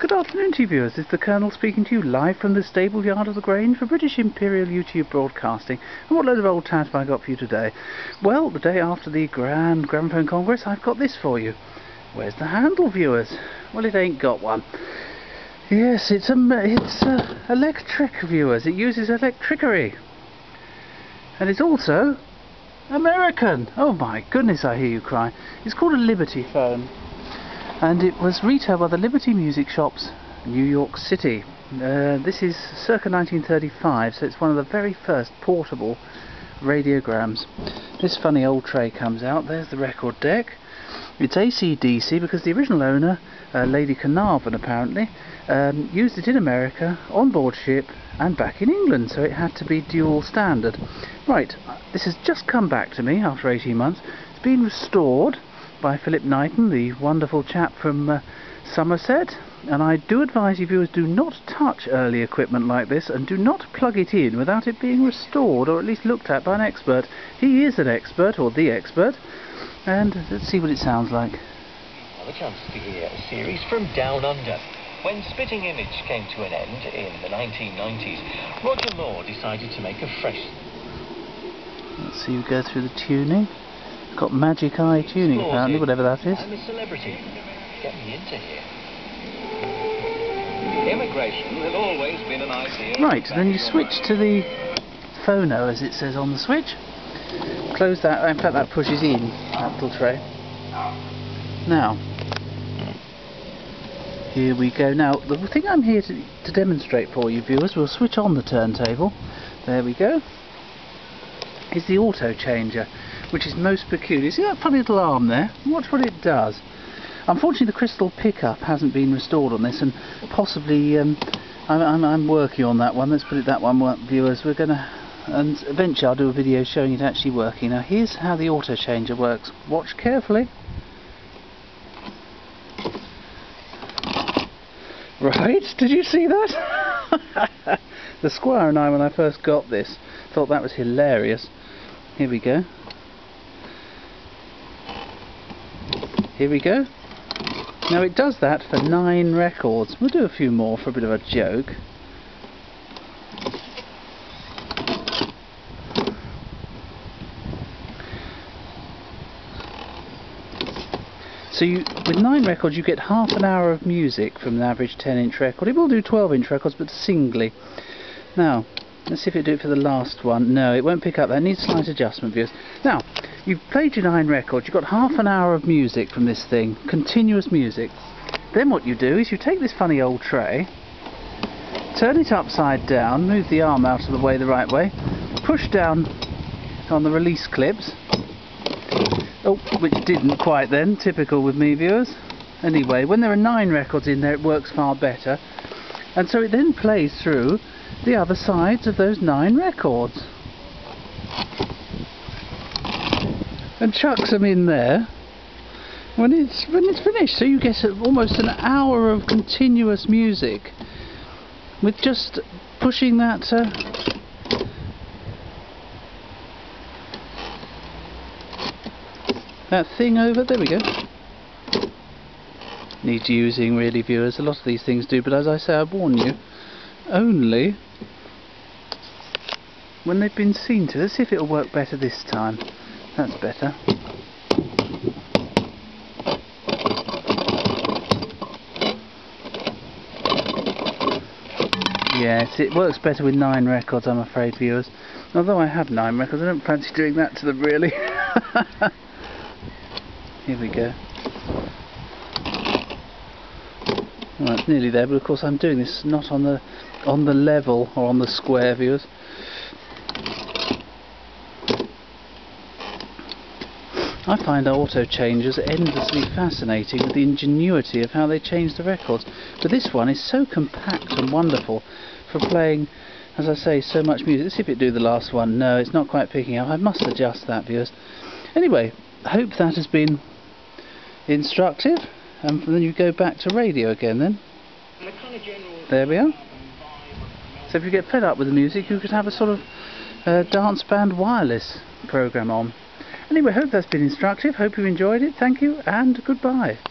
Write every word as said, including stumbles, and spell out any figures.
Good afternoon to you viewers, it's the Colonel speaking to you live from the stable yard of the Grange for British Imperial YouTube Broadcasting. And what load of old tat have I got for you today? Well, the day after the Grand Gramophone Congress, I've got this for you. Where's the handle, viewers? Well, it ain't got one. Yes, it's, um, it's uh, electric, viewers. It uses electricity. And it's also American. Oh my goodness, I hear you cry. It's called a Libertyphone. And it was retailed by the Liberty Music Shops, New York City. Uh, this is circa nineteen thirty-five, so it's one of the very first portable radiograms. This funny old tray comes out. There's the record deck. It's A C D C because the original owner, uh, Lady Carnarvon apparently, um, used it in America, on board ship and back in England, so it had to be dual standard. Right, this has just come back to me after eighteen months. It's been restored by Philip Knighton, the wonderful chap from uh, Somerset, and I do advise you viewers, do not touch early equipment like this and do not plug it in without it being restored or at least looked at by an expert. He is an expert, or the expert, and let's see what it sounds like. Another chance to hear a series from Down Under. When Spitting Image came to an end in the nineteen nineties, Roger Moore decided to make a fresh... Let's see, we go through the tuning. Got magic eye tuning apparently, whatever that is. I'm a celebrity. Get me into here. Immigration has always been an idea. Right, then you switch to the phono, as it says on the switch. Close that. In fact, that pushes in that little tray. Now, here we go. Now, the thing I'm here to, to demonstrate for you, viewers, we'll switch on the turntable. There we go. Is the auto changer, which is most peculiar. See that funny little arm there? Watch what it does. Unfortunately, the crystal pickup hasn't been restored on this, and possibly um, I'm, I'm, I'm working on that one. Let's put it that one, viewers. We're going to, and eventually I'll do a video showing it actually working. Now, here's how the auto changer works. Watch carefully. Right? Did you see that? The Squire and I, when I first got this, thought that was hilarious. Here we go. Here we go. Now it does that for nine records. We'll do a few more for a bit of a joke. So you, with nine records you get half an hour of music from an average ten inch record. It will do twelve inch records, but singly. Now, let's see if it do it for the last one. No, it won't pick up that. It needs slight adjustment, viewers. Now, you've played your nine records. You've got half an hour of music from this thing. Continuous music. Then what you do is you take this funny old tray, turn it upside down, move the arm out of the way the right way, push down on the release clips. Oh, which didn't quite then. Typical with me, viewers. Anyway, when there are nine records in there, it works far better. And so it then plays through the other sides of those nine records and chucks them in there when it's when it's finished. So you get almost an hour of continuous music with just pushing that. Uh, that thing over. There we go. Needs using, really, viewers. A lot of these things do, but as I say, I warn you, only when they've been seen to. Let's see if it'll work better this time. That's better. Yes, it works better with nine records, I'm afraid, viewers. Although I have nine records, I don't fancy doing that to them, really. Here we go. Well, it's nearly there, but of course I'm doing this not on the on the level or on the square, viewers. I find our auto changers endlessly fascinating with the ingenuity of how they change the records. But this one is so compact and wonderful for playing, as I say, so much music. Let's see if it do the last one. No, it's not quite picking up. I must adjust that, viewers. Anyway, I hope that has been instructive. And then you go back to radio again then. There we are. So if you get fed up with the music, you could have a sort of uh, dance band wireless program on. Anyway, hope that's been instructive, hope you enjoyed it, thank you, and goodbye.